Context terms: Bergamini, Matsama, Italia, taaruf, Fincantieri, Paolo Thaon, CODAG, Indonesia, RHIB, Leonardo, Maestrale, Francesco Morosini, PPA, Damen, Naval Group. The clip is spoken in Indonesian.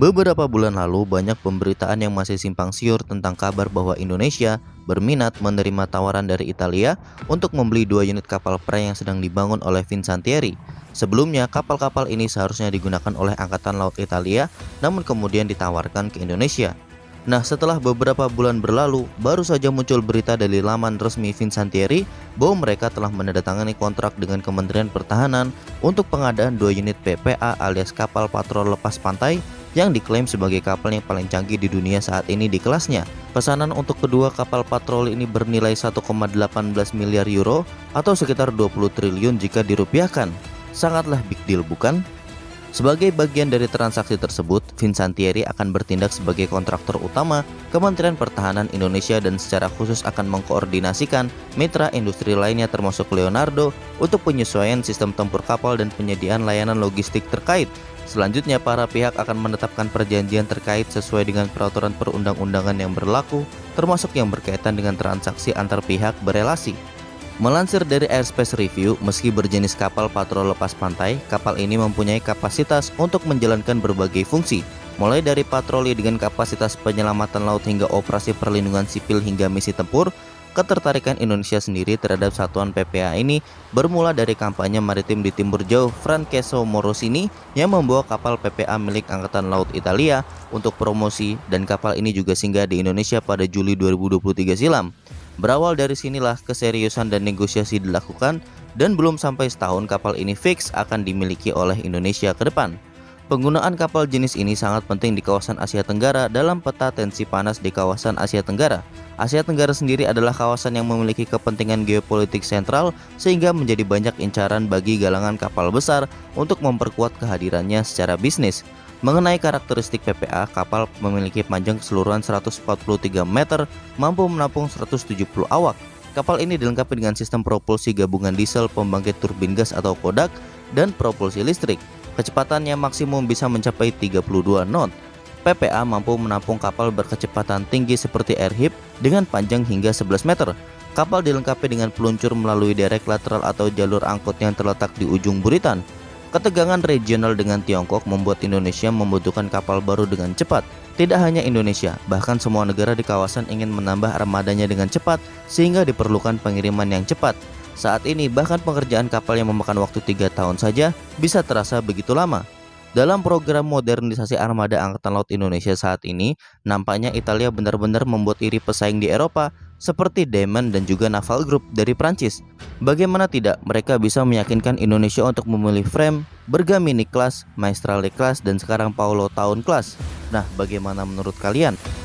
Beberapa bulan lalu banyak pemberitaan yang masih simpang siur tentang kabar bahwa Indonesia berminat menerima tawaran dari Italia untuk membeli 2 unit kapal perang yang sedang dibangun oleh Fincantieri. Sebelumnya kapal-kapal ini seharusnya digunakan oleh Angkatan Laut Italia, namun kemudian ditawarkan ke Indonesia. Nah, setelah beberapa bulan berlalu, baru saja muncul berita dari laman resmi Fincantieri bahwa mereka telah menandatangani kontrak dengan Kementerian Pertahanan untuk pengadaan 2 unit PPA alias kapal patrol lepas pantai yang diklaim sebagai kapal yang paling canggih di dunia saat ini di kelasnya. Pesanan untuk kedua kapal patroli ini bernilai 1,18 miliar euro atau sekitar 20 triliun jika dirupiahkan. Sangatlah big deal, bukan? Sebagai bagian dari transaksi tersebut, Fincantieri akan bertindak sebagai kontraktor utama Kementerian Pertahanan Indonesia dan secara khusus akan mengkoordinasikan mitra industri lainnya termasuk Leonardo untuk penyesuaian sistem tempur kapal dan penyediaan layanan logistik terkait. Selanjutnya, para pihak akan menetapkan perjanjian terkait sesuai dengan peraturan perundang-undangan yang berlaku, termasuk yang berkaitan dengan transaksi antar pihak berelasi. Melansir dari Airspace Review, meski berjenis kapal patrol lepas pantai, kapal ini mempunyai kapasitas untuk menjalankan berbagai fungsi, mulai dari patroli dengan kapasitas penyelamatan laut hingga operasi perlindungan sipil hingga misi tempur. Ketertarikan Indonesia sendiri terhadap satuan PPA ini bermula dari kampanye maritim di Timur Jauh Francesco Morosini yang membawa kapal PPA milik Angkatan Laut Italia untuk promosi, dan kapal ini juga singgah di Indonesia pada Juli 2023 silam. Berawal dari sinilah keseriusan dan negosiasi dilakukan, dan belum sampai setahun kapal ini fix akan dimiliki oleh Indonesia ke depan. Penggunaan kapal jenis ini sangat penting di kawasan Asia Tenggara dalam peta tensi panas di kawasan Asia Tenggara. Asia Tenggara sendiri adalah kawasan yang memiliki kepentingan geopolitik sentral sehingga menjadi banyak incaran bagi galangan kapal besar untuk memperkuat kehadirannya secara bisnis. Mengenai karakteristik PPA, kapal memiliki panjang keseluruhan 143 meter, mampu menampung 170 awak. Kapal ini dilengkapi dengan sistem propulsi gabungan diesel, pembangkit turbin gas atau CODAG, dan propulsi listrik. Kecepatannya maksimum bisa mencapai 32 knot. PPA mampu menampung kapal berkecepatan tinggi seperti RHIB dengan panjang hingga 11 meter. Kapal dilengkapi dengan peluncur melalui derek lateral atau jalur angkut yang terletak di ujung buritan. Ketegangan regional dengan Tiongkok membuat Indonesia membutuhkan kapal baru dengan cepat. Tidak hanya Indonesia, bahkan semua negara di kawasan ingin menambah armadanya dengan cepat sehingga diperlukan pengiriman yang cepat. Saat ini bahkan pengerjaan kapal yang memakan waktu 3 tahun saja bisa terasa begitu lama. Dalam program modernisasi armada Angkatan Laut Indonesia saat ini, nampaknya Italia benar-benar membuat iri pesaing di Eropa seperti Damen dan juga Naval Group dari Prancis. Bagaimana tidak, mereka bisa meyakinkan Indonesia untuk memilih frame Bergamini kelas, Maestrale kelas, dan sekarang Paolo Thaon kelas. Nah, bagaimana menurut kalian?